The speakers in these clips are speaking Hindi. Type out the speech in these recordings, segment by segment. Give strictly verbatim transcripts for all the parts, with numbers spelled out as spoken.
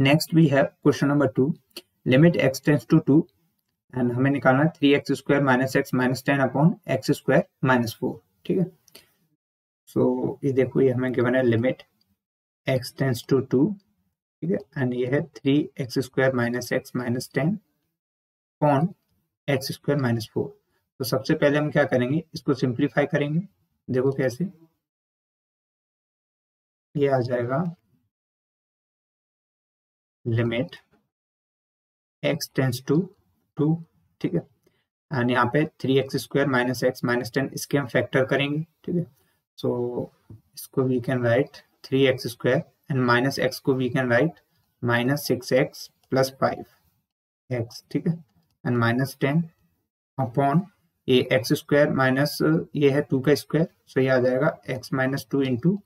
Next we have question number two, limit x tends to two and हमें निकालना three x square minus x minus ten upon x square minus four. ठीक है, सो ये देखो ये हमें गिवन है limit x tends to two, ठीक है, एंड ये है three x square minus x minus ten upon x square minus four. तो सबसे पहले हम क्या करेंगे, इसको सिंप्लीफाई करेंगे। देखो कैसे, ये आ जाएगा limit x tends to two, ठीक है, एंड यहाँ पे three x square minus x minus ten इसके हम फैक्टर करेंगे। ठीक है, सो इसको we can write three x square and minus x को we can write minus six x plus five x, ठीक है, एंड माइनस टेन अपॉन ये एक्स स्क्वायर माइनस ये है टू का स्क्वायर, सो ये आ जाएगा x minus two into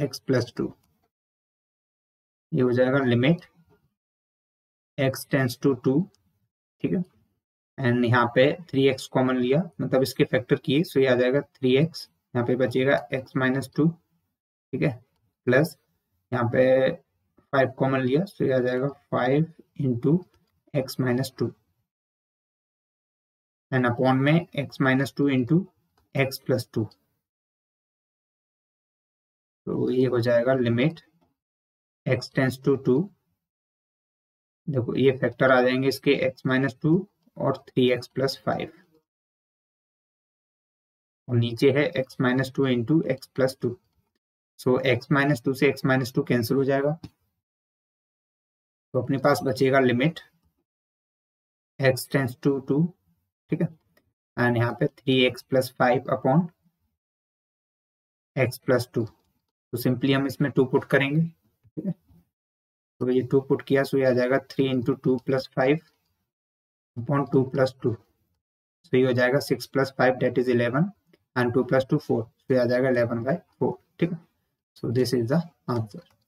x plus two. ये हो जाएगा limit x tends to two, ठीक है, एंड यहाँ पे थ्री एक्स कॉमन लिया, मतलब इसके फैक्टर किए, सो ये आ जाएगा थ्री एक्स, यहाँ पे बचेगा x माइनस टू, ठीक है, प्लस यहाँ पे फाइव कॉमन लिया, सो ये आ जाएगा five into x minus two, and upon में x minus two into x plus two. तो ये हो जाएगा limit x tends to two. देखो ये फैक्टर आ जाएंगे इसके x माइनस टू और थ्री एक्स प्लस फाइव, और नीचे है x minus two into x plus two. So x minus two से x माइनस टू कैंसिल हो जाएगा, तो अपने पास बचेगा limit x tends to two, ठीक है, एंड यहाँ पे three x plus five upon x plus two. तो सिंपली हम इसमें टू पुट करेंगे, ठीक है, तो ये टू पुट किया, सो ये आ जाएगा three into two plus five upon two plus two, so ये हो जाएगा six plus five that is eleven and two plus two four, so ये आ जाएगा इलेवन बाई फोर, ठीक है, so this is the answer.